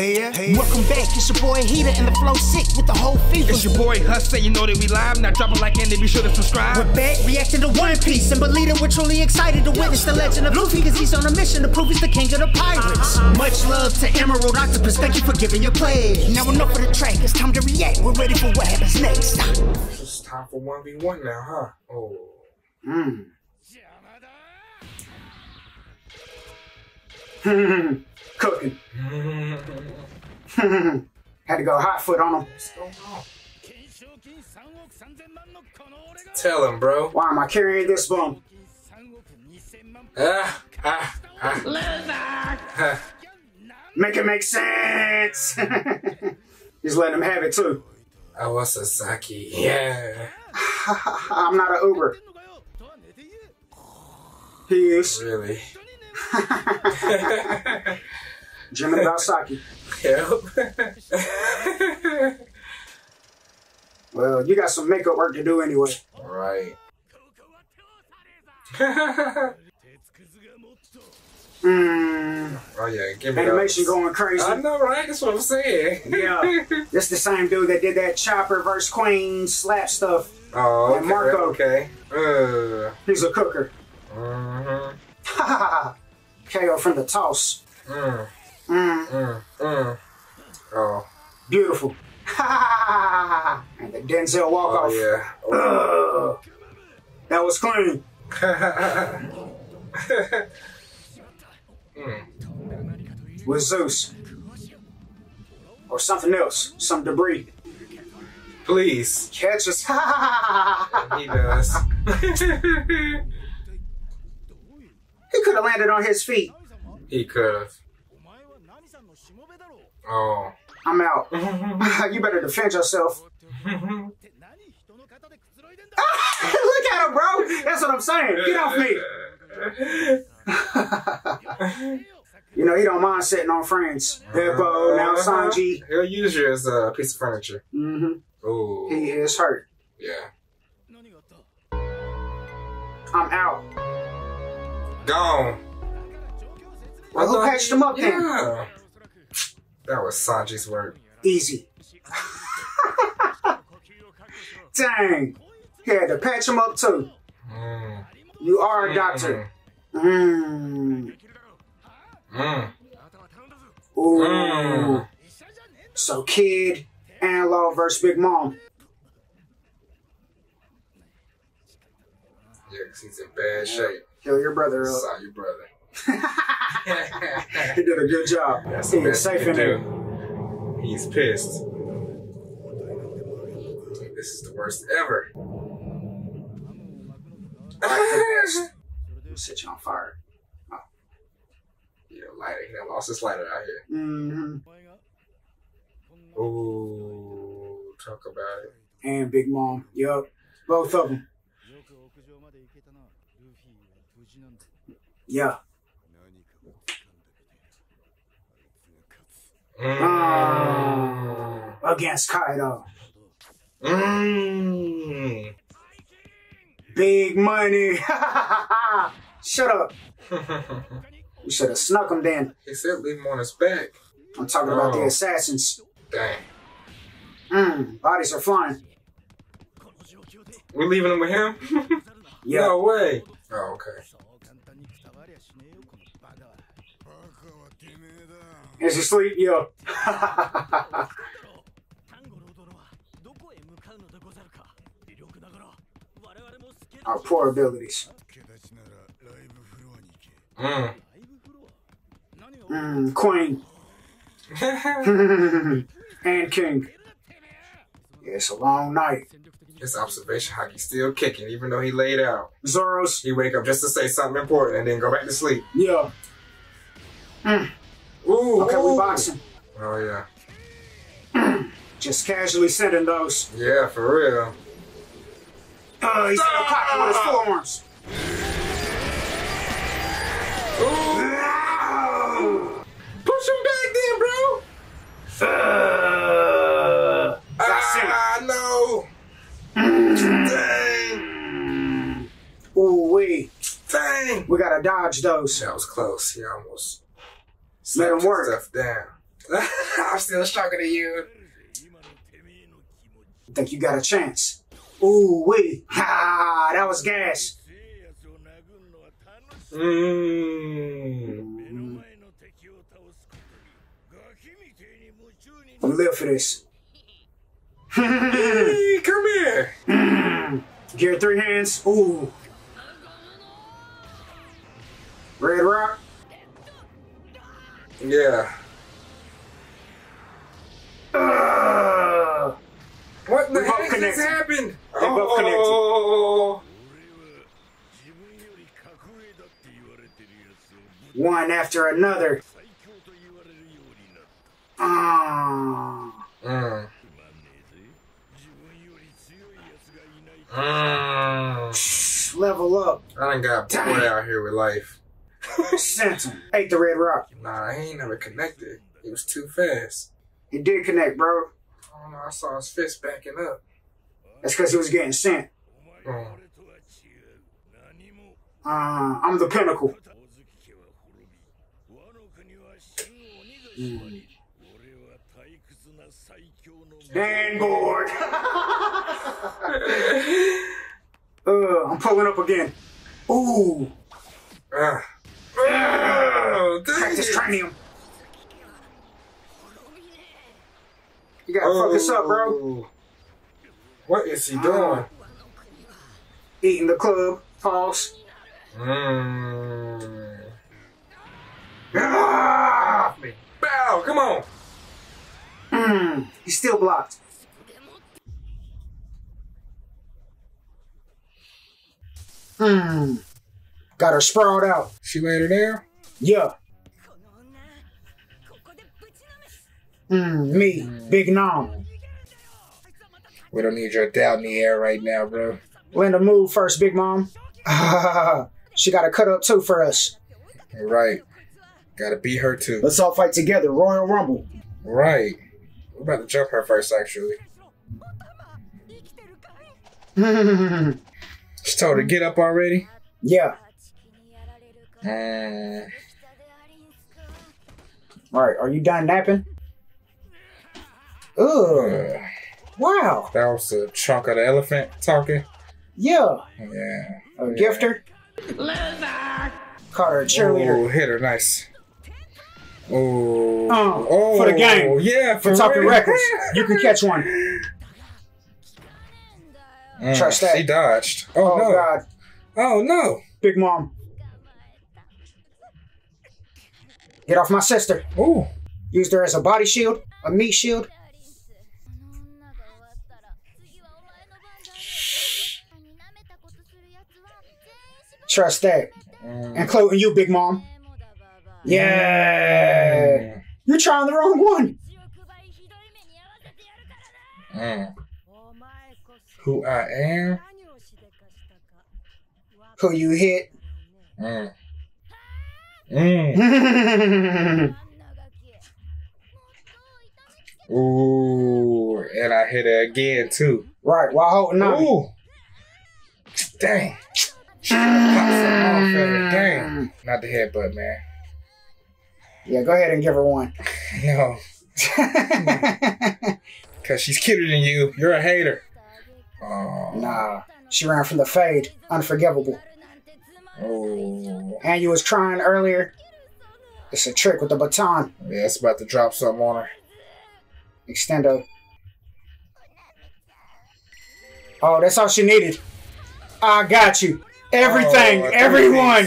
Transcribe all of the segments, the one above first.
Hey, welcome back, it's your boy Heater and the flow sick with the whole fever. It's your boy Hussein, you know that we live, now drop a like and then be sure to subscribe. We're back, reacting to One Piece, and believe it, we're truly excited to witness the legend of Luffy, cause he's on a mission to prove he's the king of the pirates. Much love to Emerald Octopus, thank you for giving your pledge. Now enough of the track, it's time to react, we're ready for what happens next. It's time for 1v1 now, huh? Oh. Mmm. Cooking. Had to go hot foot on him. What's going on? Tell him, bro. Why am I carrying this bomb? Make it make sense. Just let him have it too. I was Sasaki. Yeah. I'm not an Uber. He is. Really? Jimmy Sasaki. Yep. Well, you got some makeup work to do anyway. Right. Oh yeah, give me animation those. Going crazy. I know, right? That's what I'm saying. Yeah. This the same dude that did that Chopper versus Queen slap stuff. Oh, okay. Marco. Okay. He's a cooker. Mm-hmm. KO from the toss. Oh. Beautiful. And the Denzel walk-off. Oh, yeah. Oh. That was clean. With Zeus. Or something else. Some debris. Please. Catch us. He does. He could have landed on his feet. He could have. Oh. I'm out. You better defend yourself. Look at him, bro. That's what I'm saying. Get off me. You know, he don't mind sitting on friends. Hippo, now Sanji. He'll use you as a piece of furniture. Mm-hmm. Ooh. He is hurt. Yeah. I'm out. Gone. Well, who patched him up then? Yeah. That was Sanji's work. Easy. Dang. He had to patch him up too. Mm. You are a doctor. Mmm. Mmm. Ooh. Mm. So Kid and Law versus Big Mom. Yeah, because he's in bad shape. Kill your brother up. Saw your brother. He did a good job. That's the best safe in there. He's pissed. This is the worst ever. We'll set you on fire. Oh. Yeah, lighter. He done lost his lighter out here. Mm-hmm. Ooh, talk about it. And Big Mom. Yup. Both of them. Yeah. Mm. Against Kaido. Mm. Big money. Shut up. You should have snuck him then. He said leave him on his back. I'm talking about the assassins. Dang. Bodies are flying. We're leaving him with him? Yeah. No way. Oh, okay. Is he asleep? Yo. Our poor abilities. Mm. Mm, Queen. And King. Yeah, it's a long night. His observation hockey's still kicking, even though he laid out. Zoro's. He wake up just to say something important and then go back to sleep. Yeah. Mm. Ooh, okay, we boxing. Oh, yeah. Just casually sending those. Yeah, for real. He's gonna pop him with his forearms. Ooh. Push him back then, bro. No. Dang. Ooh-wee. Dang. We gotta dodge those. That was close. He almost... Let him work. Stuff down. I'm still stronger than you. Think you got a chance? Ooh wee! Ha! That was gas. I live for this. Hey, come here. Gear three hands. Ooh. Red rock. Yeah. What the heck has happened? They both connected. Oh. One after another. Level up. I done got bored out here with life. Sent him. Ate the red rock. Nah, he ain't never connected. He was too fast. He did connect, bro. I don't know, I saw his fist backing up. That's because he was getting sent. I'm the pinnacle. Dang board. I'm pulling up again. Ooh. Crack this cranium. You gotta fuck us up, bro. What is he doing? Eating the club. False. Bow, come on. He's still blocked. Got her sprawled out. She laid her down? Yeah. Me, Big Mom. We don't need your doubt in the air right now, bro. Linda, move first, Big Mom. She got to cut up too for us. All right. Got to beat her too. Let's all fight together, Royal Rumble. Right. We're about to jump her first, actually. She told her to get up already? Yeah. All right, are you done napping? Ugh. Wow. That was a chunk of the elephant talking? Yeah. Yeah. A gifter? Loser! Caught her a cheerleader. Oh, hit her, nice. Ooh. Oh, for the game. Yeah, for talking records. You can catch one. Trust that. She dodged. Oh, no. God. Oh, no. Big Mom. Get off my sister. Ooh. Used her as a body shield, a meat shield. Trust that. Including you, Big Mom. Yeah. You're trying the wrong one. Who I am? Who you hit? Ooh, and I hit her again too. Right, while holding on. Ooh. Dang. Dang. Not the headbutt, man. Yeah, go ahead and give her one. No. Because she's cuter than you. You're a hater. Nah. She ran from the fade. Unforgivable. Oh. And you was trying earlier. It's a trick with the baton. Yeah, it's about to drop something on her. Extendo. Oh, that's all she needed. I got you. Everything. Oh, everyone.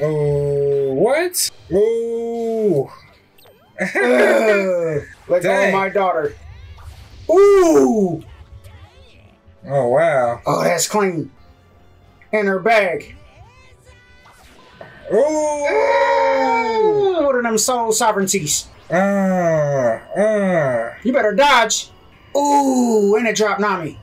Oh, what? Oh. Let go of my daughter. Ooh. Oh, wow. Oh, that's clean. In her bag. Ooh. Ooh. What are them soul sovereignties? You better dodge. Ooh, and it dropped Nami.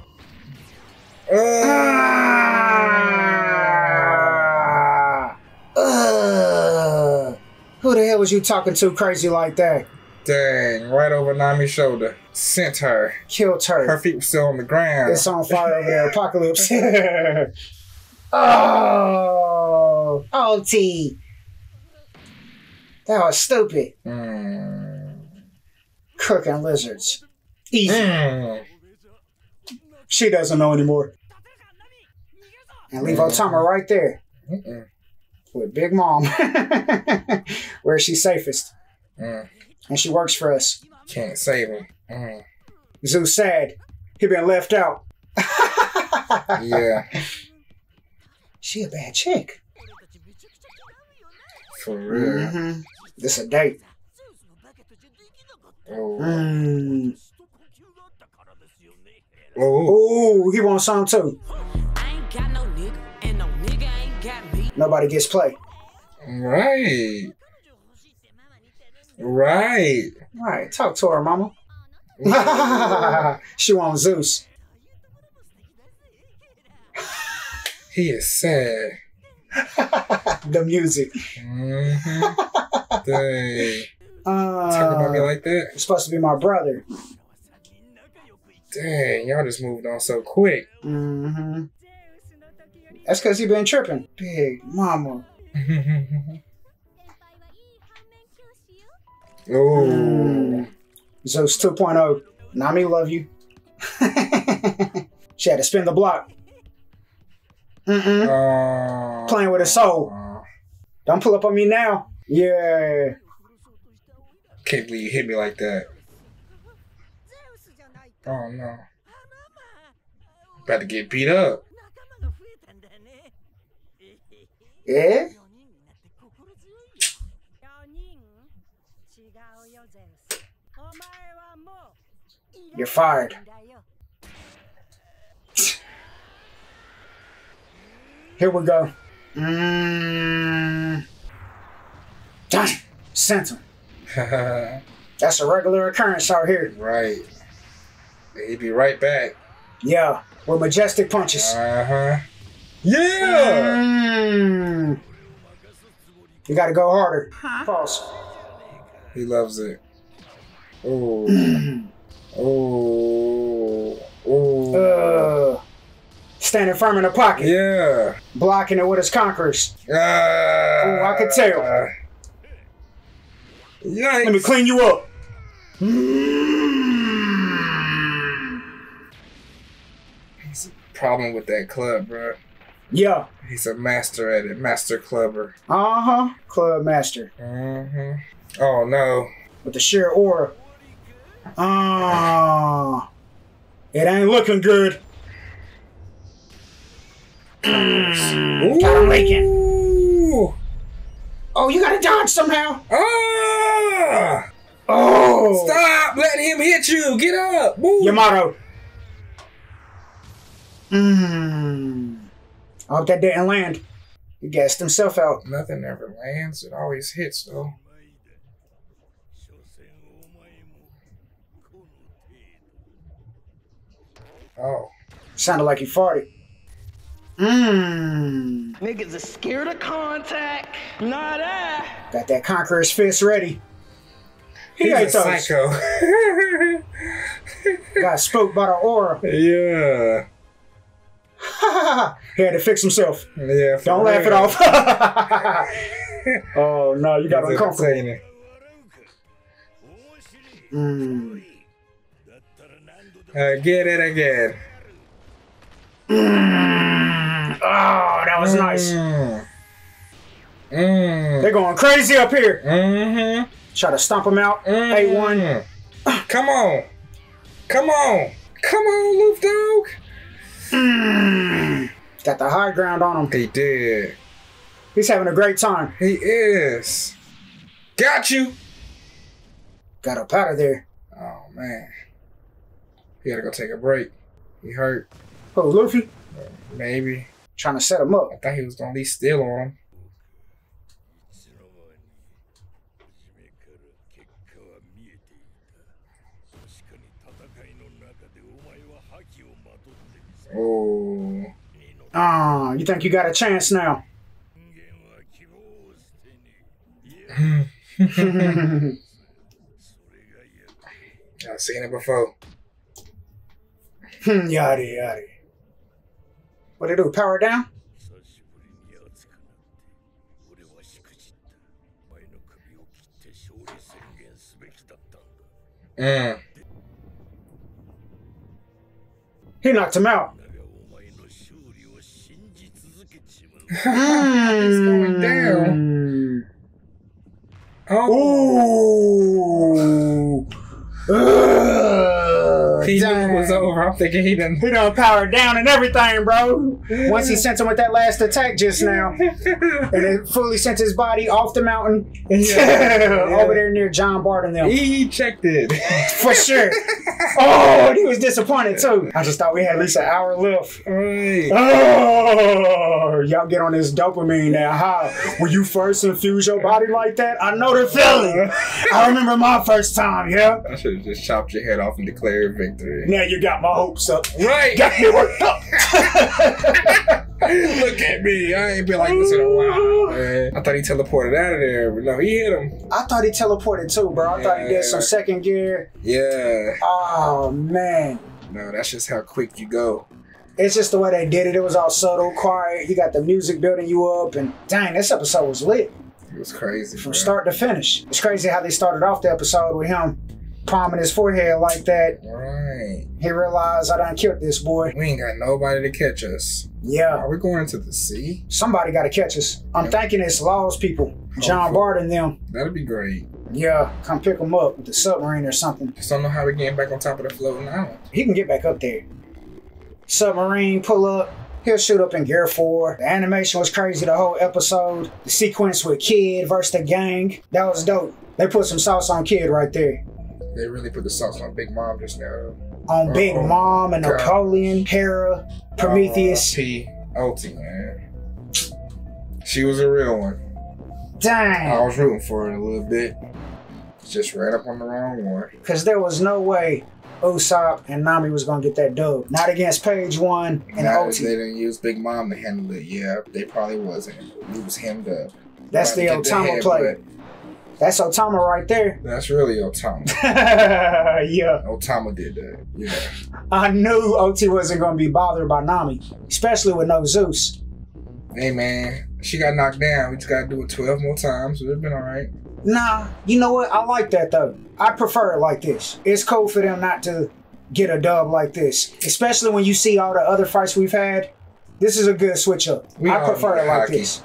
Who the hell was you talking to crazy like that? Dang, right over Nami's shoulder. Sent her. Killed her. Her feet were still on the ground. It's on fire over there. Apocalypse. Oh, Ulti. That was stupid. cooking lizards. Easy. She doesn't know anymore. And leave Otama right there. With Big Mom. Where she's safest. And she works for us. Can't save him. Zeus sad. He been left out. Yeah. She a bad chick. For real. This a date. Oh. Oh, he wants some too. I ain't got no nigga, and no nigga ain't got me. Nobody gets play. Right. Right. Right. Talk to her, mama. She wants Zeus. He is sad. The music. Dang. Talk about me like that. You're supposed to be my brother. Dang, y'all just moved on so quick. That's because he been tripping. Big Mama. Zeus 2.0. Nami love you. She had to spin the block. Playing with her soul. Don't pull up on me now. Yeah. Can't believe you hit me like that. Oh no. About to get beat up. Yeah? You're fired. Here we go. Dang. Sent him. That's a regular occurrence out here. Right. He'd be right back. Yeah. With majestic punches. Yeah! You gotta go harder. False. He loves it. Standing firm in the pocket. Yeah. Blocking it with his conquerors. I could tell. Yikes. Let me clean you up. He's a problem with that club, bro. Yeah. He's a master at it. Master clubber. Club master. Oh, no. With the sheer aura. It ain't looking good. Got him leaking. Oh, you gotta dodge somehow. Oh! Stop letting him hit you. Get up. Move. Yamato. I hope that didn't land. He gassed himself out. Nothing ever lands. It always hits, though. Oh. Sounded like he farted. Niggas are scared of contact. Not that. Got that Conqueror's fist ready. He ain't psycho. Got spooked by the aura. Yeah. He had to fix himself. Yeah. Don't laugh it off. Oh no, you got uncomfortable. Get it again. Oh, that was nice. They're going crazy up here. Try to stomp them out. A1. Come on. Come on. Come on, Loof Dog. Got the high ground on him. He did. He's having a great time. He is. Got you. Got up out of there. Oh, man. He gotta go take a break. He hurt. Oh, Luffy? Maybe. Trying to set him up. I thought he was gonna at least steal on him. Oh, you think you got a chance now? I've seen it before. Yada yada. What do they do? Power down? He knocked him out. It's going down. Oh. He knew it was over. I'm thinking he done. He done powered down and everything, bro. Once he sent him with that last attack just now, and it fully sent his body off the mountain over there near John Bart and them. He checked it for sure. Oh, and he was disappointed too. I just thought we had at least an hour left. Right. Oh, y'all get on this dopamine now. How will you first infuse your body like that? I know the feeling. I remember my first time. Yeah. I should have just chopped your head off and declared victory. Now you got my hopes up. Right. Got me worked up. Look at me. I ain't been like this in a while, man. I thought he teleported out of there, but no, he hit him. I thought he teleported too, bro. I thought he did some second gear. Yeah. Oh, man. No, that's just how quick you go. It's just the way they did it. It was all subtle, quiet. You got the music building you up, and dang, this episode was lit. It was crazy. From start to finish. It's crazy how they started off the episode with him palming his forehead like that. Right. He realized, I done killed this boy. We ain't got nobody to catch us. Yeah. Are we going into the sea? Somebody got to catch us. I'm thinking it's Law's people. Hopefully. John Bart and them. That'd be great. Yeah. Come pick them up with the submarine or something. Just don't know how to get back on top of the floating island. He can get back up there. Submarine, pull up. He'll shoot up in Gear 4. The animation was crazy the whole episode. The sequence with Kid versus the gang. That was dope. They put some sauce on Kid right there. They really put the sauce on Big Mom just now. On Big Mom and Napoleon, Hera, Prometheus. Ulti, man. She was a real one. Dang. I was rooting for her a little bit. Just right up on the wrong one. Because there was no way Usopp and Nami was going to get that dub. Not against Page One and Ulti. They didn't use Big Mom to handle it. Yeah, they probably wasn't. It was hemmed up. That's the Otama play. That's Otama right there. That's really Otama. Yeah. Otama did that. Yeah. I knew OT wasn't going to be bothered by Nami, especially with no Zeus. Hey, man. She got knocked down. We just got to do it 12 more times, so it's been all right. Nah. You know what? I like that, though. I prefer it like this. It's cool for them not to get a dub like this, especially when you see all the other fights we've had. This is a good switch up. I prefer it like this.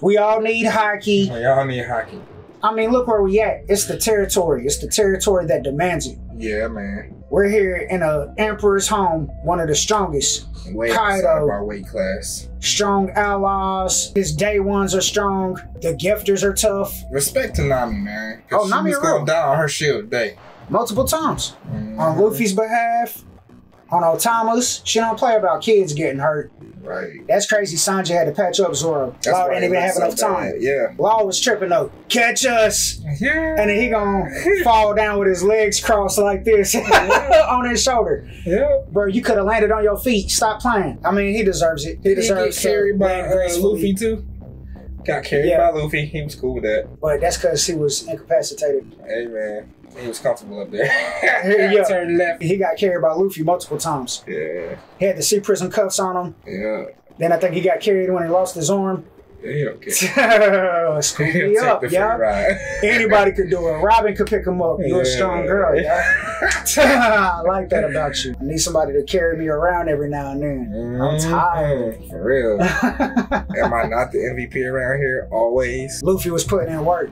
We all need hockey. We all need hockey. I mean, look where we at. It's the territory. It's the territory that demands it. Yeah, man. We're here in an emperor's home, one of the strongest. Way outside of our weight class. Strong allies. His day ones are strong. The gifters are tough. Respect to Nami, man. Oh, Nami was going down on her shield day. Multiple times. On Luffy's behalf. On Otama's. She don't play about kids getting hurt. Right. That's crazy. Sanji had to patch up Zoro. Law didn't even have enough time. Yeah. Law was tripping though. Catch us. Yeah. And then he gonna fall down with his legs crossed like this on his shoulder. Yeah. Bro, you could have landed on your feet. Stop playing. I mean, he deserves it. He deserves carried by Luffy too. Got carried by Luffy. He was cool with that. But that's because he was incapacitated. Hey, man. He was comfortable up there. Turned left. He got carried by Luffy multiple times. Yeah. He had the sea prison cuffs on him. Yeah. Then I think he got carried when he lost his arm. Yeah, he don't care. Scoop me up, y'all. Anybody could do it. Robin could pick him up. You're a strong girl, y'all. I like that about you. I need somebody to carry me around every now and then. I'm tired. For real. Am I not the MVP around here always? Luffy was putting in work.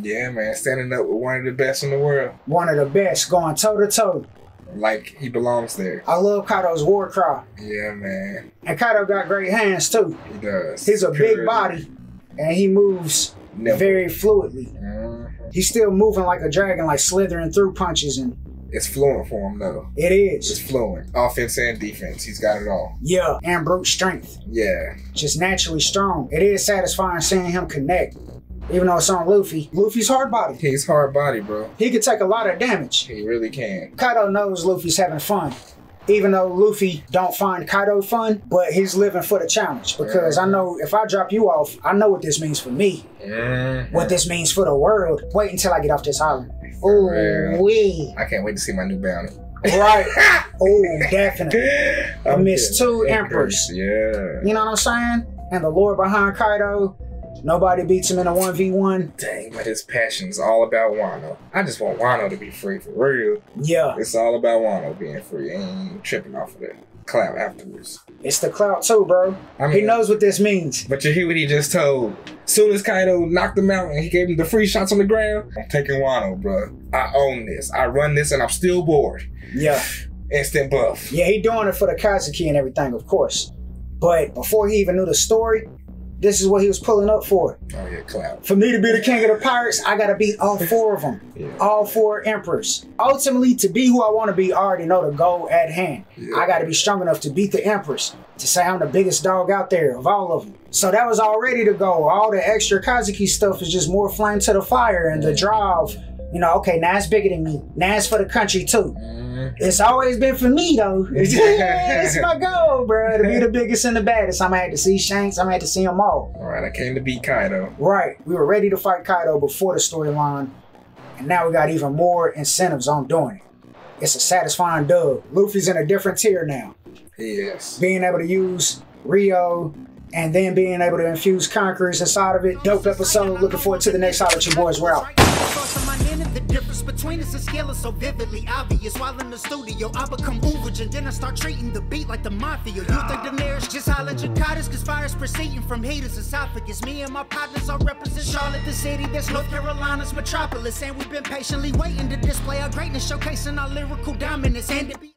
Yeah, man, standing up with one of the best in the world. One of the best, going toe-to-toe. Like, he belongs there. I love Kaido's war cry. Yeah, man. And Kaido got great hands, too. He does. He's a big body, and he moves very fluidly. He's still moving like a dragon, like slithering through punches. And it's fluent for him, though. It is. It's fluent. Offense and defense. He's got it all. Yeah, and brute strength. Yeah. Just naturally strong. It is satisfying seeing him connect. Even though it's on Luffy. Luffy's hard body. He's hard body, bro. He could take a lot of damage. He really can. Kaido knows Luffy's having fun. Even though Luffy don't find Kaido fun, but he's living for the challenge. Because I know if I drop you off, I know what this means for me. What this means for the world. Wait until I get off this island. Ooh, wee. I can't wait to see my new bounty. Right. Oh, definitely. I missed two emperors. Yeah. You know what I'm saying? And the lore behind Kaido. Nobody beats him in a 1v1. Dang, but his passion's all about Wano. I just want Wano to be free for real. Yeah. It's all about Wano being free. Ain't tripping off of that clout afterwards. It's the clout too, bro. I mean, he knows what this means. But you hear what he just told. Soon as Kaido knocked him out and he gave him the free shots on the ground, I'm taking Wano, bro. I own this. I run this and I'm still bored. Yeah. Instant buff. Yeah, he doing it for the Kazuki and everything, of course. But before he even knew the story, this is what he was pulling up for. Oh, yeah, clout. For me to be the king of the pirates, I got to beat all four of them. Yeah. All four emperors. Ultimately, to be who I want to be, I already know the goal at hand. Yeah. I got to be strong enough to beat the emperors, to say I'm the biggest dog out there of all of them. So that was already the goal. All the extra Kazuki stuff is just more flame to the fire and the drive. You know, okay, now it's bigger than me. Now it's for the country, too. It's always been for me, though. It's my goal, bro, to be the biggest and the baddest. I'm going to have to see Shanks. I'm going to have to see them all. All right, I came to beat Kaido. Right. We were ready to fight Kaido before the storyline, and now we got even more incentives on doing it. It's a satisfying dub. Luffy's in a different tier now. Yes. Being able to use Rio, and then being able to infuse Conquerors inside of it. Dope episode. Looking forward to the next time with your boys. We're out. The difference between us and scale is so vividly obvious. While in the studio, I become overage and then I start treating the beat like the mafia. You think the nearest just holler jacadas, cause fire's proceeding from haters' esophagus. Me and my partners all represent Charlotte, the city that's North Carolina's metropolis. And we've been patiently waiting to display our greatness, showcasing our lyrical dominance. And